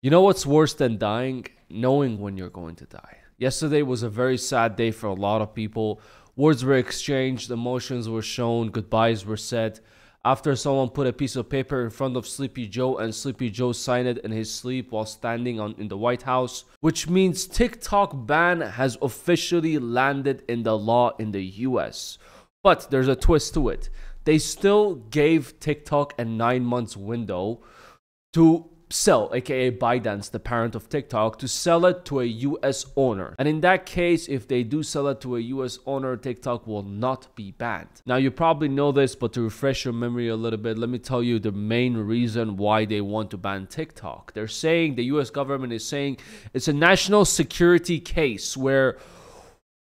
You know what's worse than dying? Knowing when you're going to die. Yesterday was a very sad day for a lot of people. Words were exchanged, emotions were shown, goodbyes were said. After someone put a piece of paper in front of Sleepy Joe and Sleepy Joe signed it in his sleep while standing in the White House, which means TikTok ban has officially landed in the law in the US. But there's a twist to it. They still gave TikTok a 9-month window to sell, aka ByteDance, the parent of TikTok, to sell it to a US owner. And in that case, if they do sell it to a US owner, TikTok will not be banned. Now, you probably know this, but to refresh your memory a little bit, let me tell you the main reason why they want to ban TikTok. They're saying, the US government is saying, it's a national security case where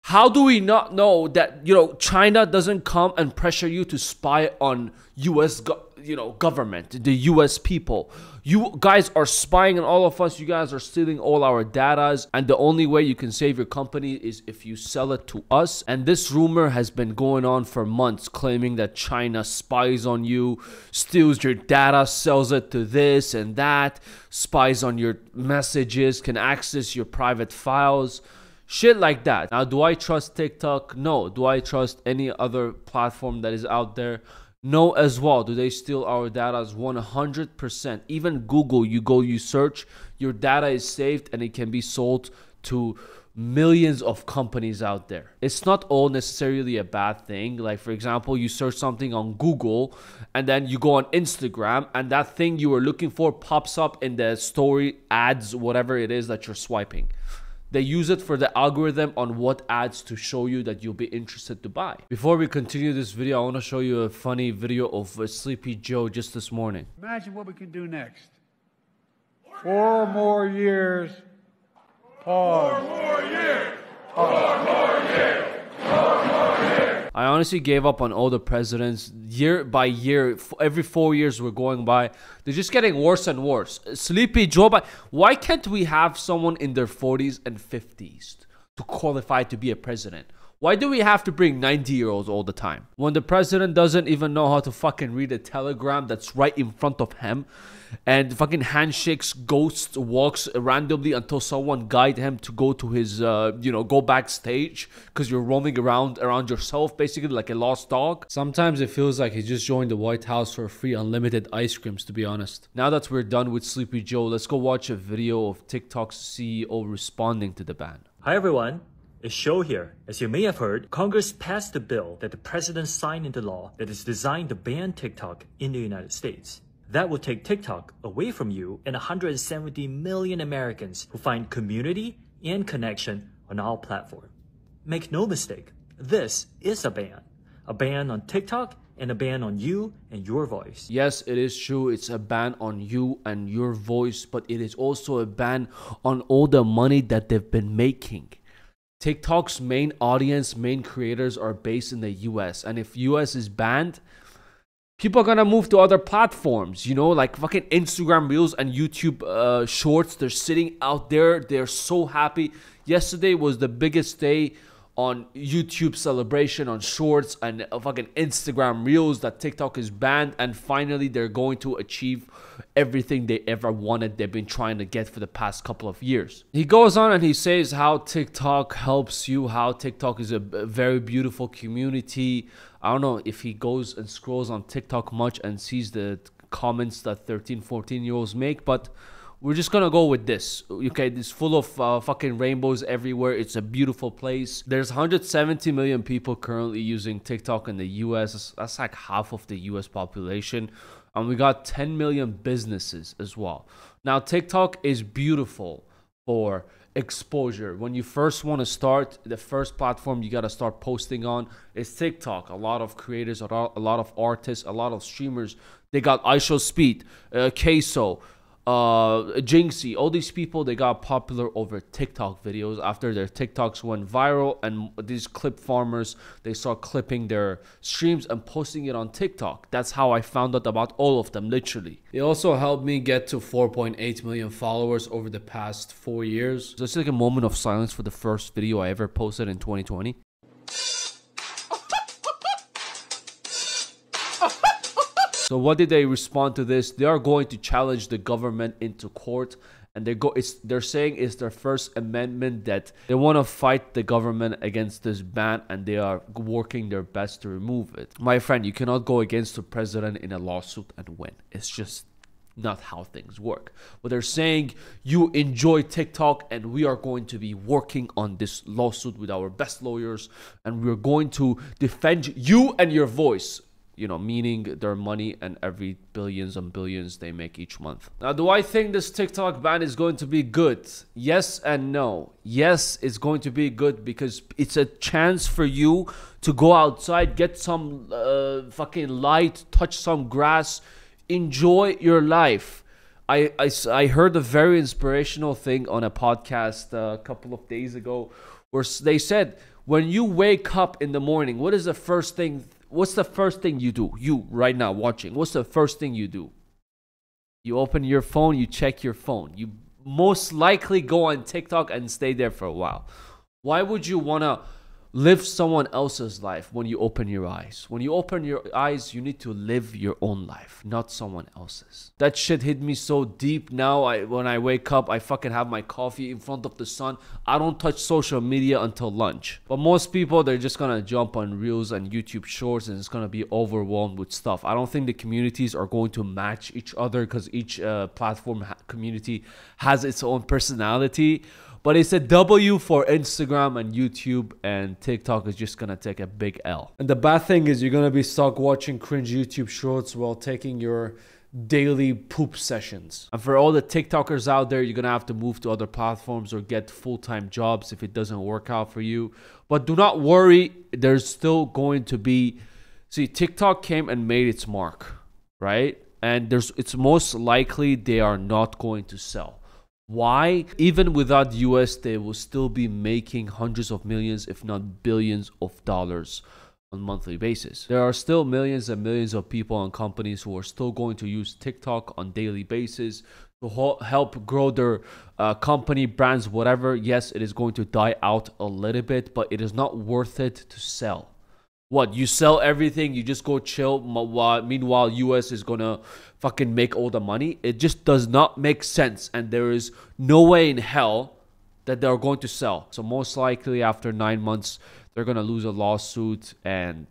how do we not know that, you know, China doesn't come and pressure you to spy on US government, the US people? You guys are spying on all of us. You guys are stealing all our datas, and the only way you can save your company is if you sell it to us. And this rumor has been going on for months, claiming that China spies on you, steals your data, sells it to this and that, spies on your messages, can access your private files. Shit like that. Now, do I trust TikTok? No. Do I trust any other platform that is out there? No as well. Do they steal our data? 100%. Even Google, you go, you search, your data is saved and it can be sold to millions of companies out there. It's not all necessarily a bad thing. Like, for example, you search something on Google and then you go on Instagram and that thing you were looking for pops up in the story ads, whatever it is that you're swiping. They use it for the algorithm on what ads to show you that you'll be interested to buy. Before we continue this video, I want to show you a funny video of Sleepy Joe just this morning. Imagine what we can do next. 4 more years. Pause. 4 more years. 4 more years. 4 more years. I honestly gave up on all the presidents. Year by year, every 4 years we're going by, they're just getting worse and worse. Sleepy Joe Biden. Why can't we have someone in their 40s and 50s to qualify to be a president? Why do we have to bring 90-year-olds all the time? When the president doesn't even know how to fucking read a telegram that's right in front of him, and fucking handshakes, ghosts, walks randomly until someone guides him to go to his, go backstage because you're roaming around yourself, basically like a lost dog. Sometimes it feels like he just joined the White House for free unlimited ice creams, to be honest. Now that we're done with Sleepy Joe, let's go watch a video of TikTok's CEO responding to the ban. Hi, everyone. It's Joe here. As you may have heard, Congress passed a bill that the president signed into law that is designed to ban TikTok in the United States. That will take TikTok away from you and 170 million Americans who find community and connection on our platform. Make no mistake, this is a ban on TikTok and a ban on you and your voice. Yes, it is true. It's a ban on you and your voice, but it is also a ban on all the money that they've been making. TikTok's main audience, main creators are based in the US. And if US is banned, people are gonna move to other platforms, you know, like fucking Instagram Reels and YouTube Shorts. They're sitting out there. They're so happy. Yesterday was the biggest day on YouTube celebration on Shorts and fucking Instagram Reels that TikTok is banned. And finally, they're going to achieve everything they ever wanted, they've been trying to get for the past couple of years. He goes on and he says how TikTok helps you, how TikTok is a very beautiful community. I don't know if he goes and scrolls on TikTok much and sees the comments that 13, 14-year-olds make, but we're just gonna go with this, okay? It's full of fucking rainbows everywhere. It's a beautiful place. There's 170 million people currently using TikTok in the US. That's like half of the US population. And we got 10 million businesses as well. Now, TikTok is beautiful for exposure. When you first want to start, the first platform you got to start posting on is TikTok. A lot of creators, a lot of artists, a lot of streamers, they got iShowSpeed, Keso, Jinxie, all these people, they got popular over TikTok videos after their TikToks went viral, and these clip farmers, they start clipping their streams and posting it on TikTok. That's how I found out about all of them, literally. It also helped me get to 4.8 million followers over the past 4 years. So it's like a moment of silence for the first video I ever posted in 2020. So what did they respond to this? They are going to challenge the government into court and they're saying it's their First Amendment that they want to fight the government against this ban, and they are working their best to remove it. My friend, you cannot go against the president in a lawsuit and win. It's just not how things work. But they're saying you enjoy TikTok, and we are going to be working on this lawsuit with our best lawyers, and we're going to defend you and your voice. You know, meaning their money and every billions and billions they make each month. Now, do I think this TikTok ban is going to be good? Yes and no. Yes, it's going to be good because it's a chance for you to go outside, get some fucking light, touch some grass, enjoy your life. I heard a very inspirational thing on a podcast a couple of days ago where they said, when you wake up in the morning, what is the first thing? What's the first thing you do? You right now watching. What's the first thing you do? You open your phone. You check your phone. You most likely go on TikTok and stay there for a while. Why would you want to live someone else's life when you open your eyes? When you open your eyes, you need to live your own life, not someone else's. That shit hit me so deep now. When I wake up, I fucking have my coffee in front of the sun. I don't touch social media until lunch. But most people, they're just gonna jump on Reels and YouTube Shorts, and it's gonna be overwhelmed with stuff. I don't think the communities are going to match each other because each platform community has its own personality. But it's a W for Instagram and YouTube, and TikTok is just gonna take a big L. And the bad thing is you're gonna be stuck watching cringe YouTube Shorts while taking your daily poop sessions. And for all the TikTokers out there, you're gonna have to move to other platforms or get full-time jobs if it doesn't work out for you. But do not worry, there's still going to be... See, TikTok came and made its mark, right? And it's most likely they are not going to sell. Why? Even without the US, they will still be making hundreds of millions, if not billions of dollars on a monthly basis. There are still millions and millions of people and companies who are still going to use TikTok on a daily basis to help grow their company, brands, whatever. Yes, it is going to die out a little bit, but it is not worth it to sell. What? You sell everything, you just go chill, meanwhile US is gonna fucking make all the money? It just does not make sense, and there is no way in hell that they're going to sell. So most likely after 9 months, they're gonna lose a lawsuit, and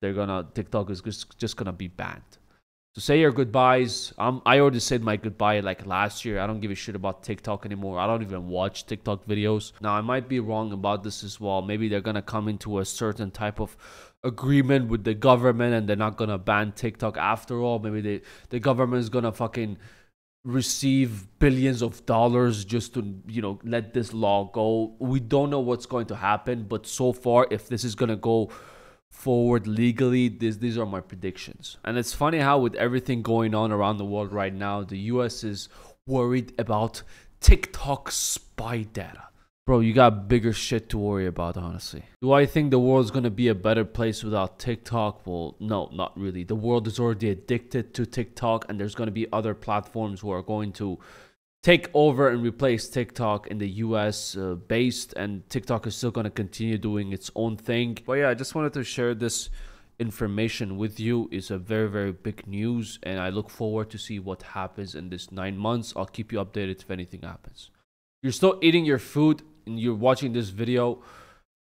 TikTok is just gonna be banned. So say your goodbyes. I already said my goodbye like last year. I don't give a shit about TikTok anymore. I don't even watch TikTok videos. Now, I might be wrong about this as well. Maybe they're going to come into a certain type of agreement with the government, and they're not going to ban TikTok after all. Maybe the government is going to fucking receive billions of dollars just to, you know, let this law go. We don't know what's going to happen, but so far, if this is going to go forward legally, these are my predictions. And it's funny how with everything going on around the world right now, the US is worried about TikTok spy data. Bro, you got bigger shit to worry about, honestly. Do I think the world's gonna be a better place without TikTok? Well, no, not really. The world is already addicted to TikTok, and there's gonna be other platforms who are going to take over and replace TikTok in the US based, and TikTok is still going to continue doing its own thing. But yeah, I just wanted to share this information with you. It's a very, very big news, and I look forward to see what happens in this 9 months. I'll keep you updated if anything happens. You're still eating your food and you're watching this video.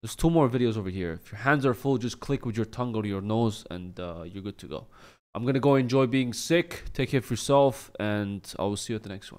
There's 2 more videos over here. If your hands are full, just click with your tongue or your nose, and you're good to go. I'm going to go enjoy being sick. Take care of yourself, and I will see you at the next one.